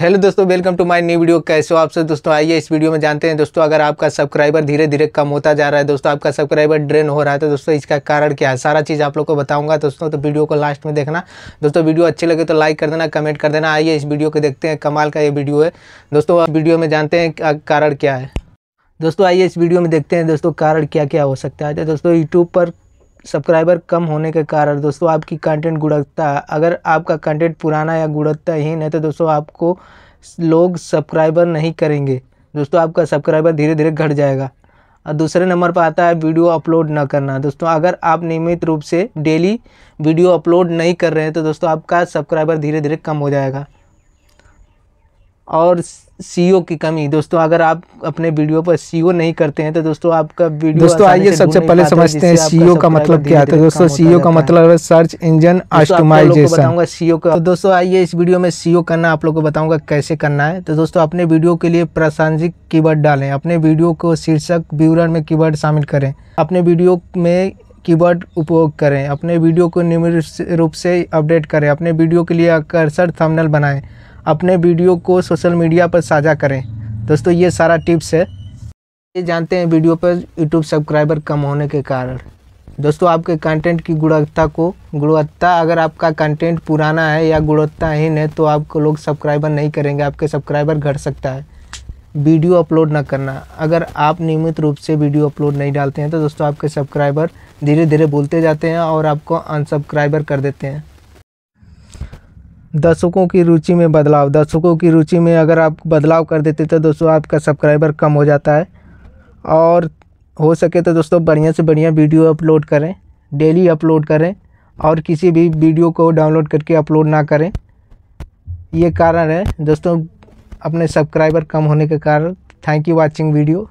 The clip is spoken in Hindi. हेलो दोस्तों, welcome to my new video. कैसे हो आप सब दोस्तों? आइए इस वीडियो में जानते हैं दोस्तों, अगर आपका सब्सक्राइबर धीरे धीरे कम होता जा रहा है दोस्तों, आपका सब्सक्राइबर ड्रेन हो रहा है तो दोस्तों इसका कारण क्या है, सारा चीज़ आप लोग को बताऊंगा दोस्तों। तो वीडियो को लास्ट में देखना दोस्तों, वीडियो अच्छे लगे तो लाइक कर देना, कमेंट कर देना। आइए इस वीडियो को देखते हैं, कमाल का ये वीडियो है दोस्तों। वीडियो में जानते हैं कारण क्या है दोस्तों। आइए इस वीडियो में देखते हैं दोस्तों, कारण क्या क्या हो सकता है दोस्तों। यूट्यूब पर सब्सक्राइबर कम होने के कारण दोस्तों आपकी कंटेंट गुणवत्ता, अगर आपका कंटेंट पुराना या गुणवत्ताहीन है तो दोस्तों आपको लोग सब्सक्राइबर नहीं करेंगे दोस्तों, आपका सब्सक्राइबर धीरे धीरे घट जाएगा। और दूसरे नंबर पर आता है वीडियो अपलोड ना करना दोस्तों। अगर आप नियमित रूप से डेली वीडियो अपलोड नहीं कर रहे हैं तो दोस्तों आपका सब्सक्राइबर धीरे धीरे कम हो जाएगा। और सीओ की कमी दोस्तों, अगर आप अपने वीडियो पर सीओ नहीं करते हैं तो दोस्तों आपका वीडियो दोस्तों। आइए सबसे पहले समझते हैं सीओ का मतलब क्या है दोस्तों। सीओ का मतलब है सर्च इंजन ऑप्टिमाइजेशन, बताऊंगा सीओ का दोस्तों। आइए इस वीडियो में सीओ करना आप लोग को बताऊंगा कैसे करना है। तो दोस्तों अपने वीडियो के लिए प्रासंगिक कीवर्ड डालें, अपने वीडियो को शीर्षक विवरण में कीवर्ड शामिल करें, अपने वीडियो में कीवर्ड उपयोग करें, अपने वीडियो को नियमित रूप से अपडेट करें, अपने वीडियो के लिए आकर्षक थंबनेल बनाएं, अपने वीडियो को सोशल मीडिया पर साझा करें दोस्तों। ये सारा टिप्स है। ये जानते हैं वीडियो पर यूट्यूब सब्सक्राइबर कम होने के कारण दोस्तों, आपके कंटेंट की गुणवत्ता, अगर आपका कंटेंट पुराना है या गुणवत्ताहीन है तो आपको लोग सब्सक्राइबर नहीं करेंगे, आपके सब्सक्राइबर घट सकता है। वीडियो अपलोड ना करना, अगर आप नियमित रूप से वीडियो अपलोड नहीं डालते हैं तो दोस्तों आपके सब्सक्राइबर धीरे धीरे बोलते जाते हैं और आपको अनसब्सक्राइबर कर देते हैं। दर्शकों की रुचि में बदलाव, दर्शकों की रुचि में अगर आप बदलाव कर देते तो दोस्तों आपका सब्सक्राइबर कम हो जाता है। और हो सके तो दोस्तों बढ़िया से बढ़िया वीडियो अपलोड करें, डेली अपलोड करें और किसी भी वीडियो को डाउनलोड करके अपलोड ना करें। ये कारण है दोस्तों अपने सब्सक्राइबर कम होने के कारण। Thank you watching video.